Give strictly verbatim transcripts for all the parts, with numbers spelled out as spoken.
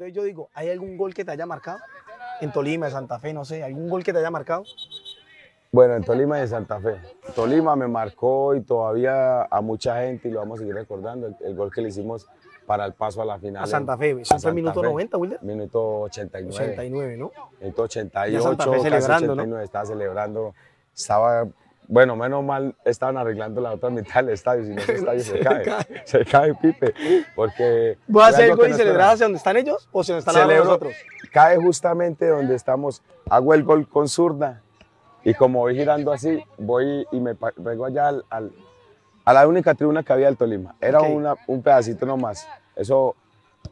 Entonces yo digo, ¿hay algún gol que te haya marcado? En Tolima, en Santa Fe, no sé, ¿algún gol que te haya marcado? Bueno, en Tolima y en Santa Fe. Tolima me marcó y todavía a mucha gente, y lo vamos a seguir recordando, el, el gol que le hicimos para el paso a la final. A Santa Fe, ¿eso fue minuto noventa, Wilder? Minuto ochenta y nueve. ochenta y nueve, ¿no? Minuto ochenta y ocho, casi ochenta y nueve, ¿no? Estaba celebrando, estaba... Bueno, menos mal estaban arreglando la otra mitad del estadio, si no ese estadio se, se cae, cae, se cae Pipe, porque... ¿Voy a hacer el gol y celebrar hacia donde están ellos o se nos están hablando nosotros? Cae justamente donde estamos, hago el gol con Zurda y como voy girando así, voy y me pego allá al, al, a la única tribuna que había del Tolima, era okay. una, un pedacito nomás, eso...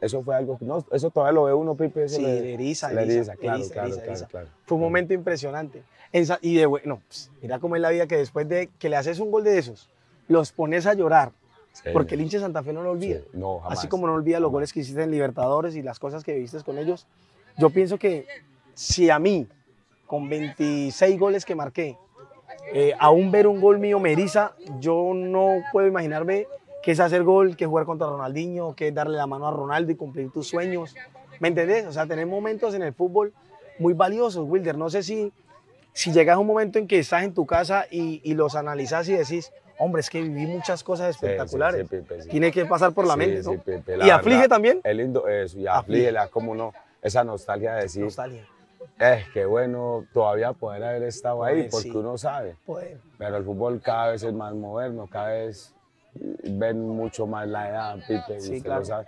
Eso fue algo que no, eso todavía lo ve uno, Pipe. Sí, le, eriza, le eriza, eriza, claro, eriza, claro, eriza, claro, eriza. Claro. Fue un momento impresionante. Esa, y de bueno, pues, mira cómo es la vida que después de que le haces un gol de esos, los pones a llorar, sí, porque el hincha de Santa Fe no lo olvida. Sí, no, jamás. Así como no olvida los goles que hiciste en Libertadores y las cosas que viviste con ellos. Yo pienso que si a mí, con veintiséis goles que marqué, eh, aún ver un gol mío me eriza, yo no puedo imaginarme que es hacer gol, que es jugar contra Ronaldinho, que es darle la mano a Ronaldo y cumplir tus sueños. ¿Me entendés? O sea, tener momentos en el fútbol muy valiosos, Wilder. No sé si, si llegas a un momento en que estás en tu casa y, y los analizas y decís, hombre, es que viví muchas cosas espectaculares. Sí, sí, sí, Pipe, sí. Tiene que pasar por la sí, mente, ¿no? Sí, Pipe, la ¿Y aflige verdad, también? Es lindo eso, y aflige, la, como no, esa nostalgia de decir, nostalgia. Es eh, que bueno todavía poder haber estado poder, ahí, porque sí. uno sabe. Poder. Pero el fútbol cada vez es más moderno, cada vez... ven mucho más la edad, Pipe, sí, claro. lo sabe.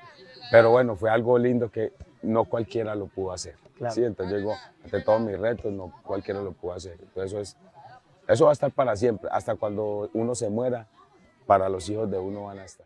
Pero bueno, fue algo lindo que no cualquiera lo pudo hacer. Claro. ¿Sí? Entonces llegó, ante todos mis retos, no cualquiera lo pudo hacer. Entonces eso, es, eso va a estar para siempre, hasta cuando uno se muera, para los hijos de uno van a estar.